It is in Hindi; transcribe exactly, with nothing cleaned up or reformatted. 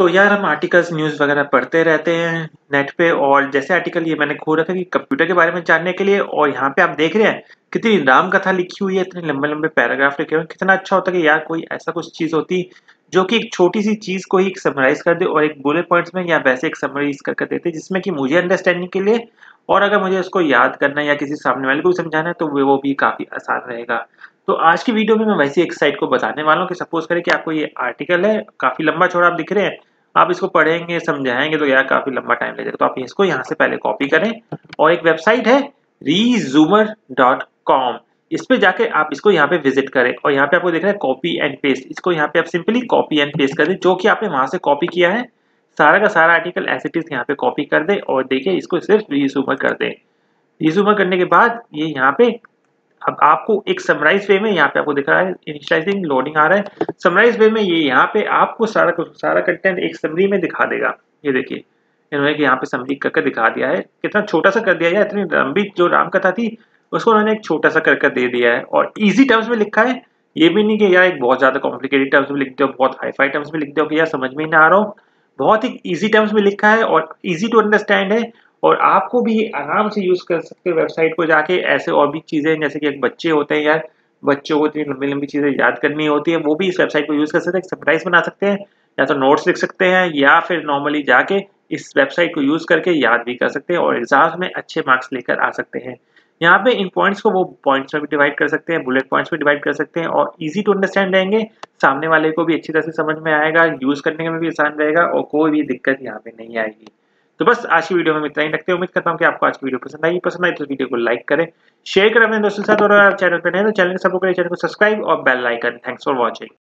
तो यार हम आर्टिकल्स न्यूज़ वगैरह पढ़ते रहते हैं नेट पे, और जैसे आर्टिकल ये मैंने खो रखा है कि कंप्यूटर के बारे में जानने के लिए, और यहाँ पे आप देख रहे हैं कितनी राम कथा लिखी हुई है, इतने लंबे लंबे पैराग्राफ लिखे हुए हैं। कितना अच्छा होता कि यार कोई ऐसा कुछ चीज़ होती जो कि एक छोटी सी चीज़ को ही समराइज़ कर दे और एक बुलेट पॉइंट्स में या वैसे एक समराइज़ करके देते, जिसमें कि मुझे अंडरस्टैंडिंग के लिए और अगर मुझे उसको याद करना है या किसी सामने वाले को समझाना है तो वो भी काफ़ी आसान रहेगा। तो आज की वीडियो में मैं वैसी एक साइट को बताने वाला हूँ कि सपोज करें कि आपको ये आर्टिकल है, काफ़ी लंबा छोड़ा आप दिख रहे हैं, आप इसको पढ़ेंगे समझाएंगे तो यार काफ़ी लंबा टाइम लगेगा, तो आप इसको यहाँ से पहले कॉपी करें और एक वेबसाइट है रीजूमर डॉट कॉम, इस पे जाके आप इसको यहाँ पे विजिट करें और यहाँ पे आपको देखना है कॉपी एंड पेस्ट, इसको यहाँ पे आप सिंपली कॉपी एंड पेस्ट कर दें जो कि आपने वहाँ से कॉपी किया है, सारा का सारा आर्टिकल एज इट इज यहाँ पे कॉपी कर दें और देखिए इसको सिर्फ रीजूमर कर दें। रीजूमर करने के बाद ये यह यहाँ पे अब आपको एक समराइज वे में यहाँ पे आपको दिख रहा है इनिशियलाइजिंग लोडिंग आ रहा है, समराइज वे में ये यह यहाँ पे आपको सारा कुछ सारा कंटेंट एक समरी में दिखा देगा। ये देखिए इन्होंने यहाँ पे समरी करके दिखा दिया है, कितना छोटा सा कर दिया है, इतनी लंबी जो राम कथा थी उसको उन्होंने एक छोटा सा करके दे दिया है और इजी टर्म्स में लिखा है। ये भी नहीं कि यार एक बहुत ज़्यादा कॉम्प्लिकेटेड टर्म्स में लिख दो, बहुत हाई फाई टर्म्स में लिख दो कि यार समझ में ही ना आ रहा हो, बहुत ही इजी टर्म्स में लिखा है और इजी टू अंडरस्टैंड है और आपको भी आराम से यूज़ कर सकते हो वेबसाइट को जाके। ऐसे और भी चीज़ें जैसे कि एक बच्चे होते हैं यार, बच्चों को इतनी लंबी लंबी चीज़ें याद करनी होती है, वो भी इस वेबसाइट को यूज़ कर सकते हैं, समराइज बना सकते हैं या तो नोट्स लिख सकते हैं या फिर नॉर्मली जाके इस वेबसाइट को यूज़ करके याद भी कर सकते हैं और एग्जाम्स में अच्छे मार्क्स लेकर आ सकते हैं। यहाँ पे इन पॉइंट्स को वो पॉइंट्स में भी डिवाइड कर सकते हैं, बुलेट पॉइंट्स में डिवाइड कर सकते हैं और इजी टू अंडरस्टैंड रहेंगे, सामने वाले को भी अच्छी तरह से समझ में आएगा, यूज़ करने में भी आसान रहेगा और कोई भी दिक्कत यहाँ पे नहीं आएगी। तो बस आज की वीडियो में इतना ही रखते हैं, उम्मीद करता हूँ कि आपको आज की वीडियो पसंद आई, पसंद आई तो वीडियो को लाइक करें, शेयर करें अपने दोस्तों के साथ और चैनल पर नए तो चैनल को सब्सक्राइब और bell icon. Thanks for watching.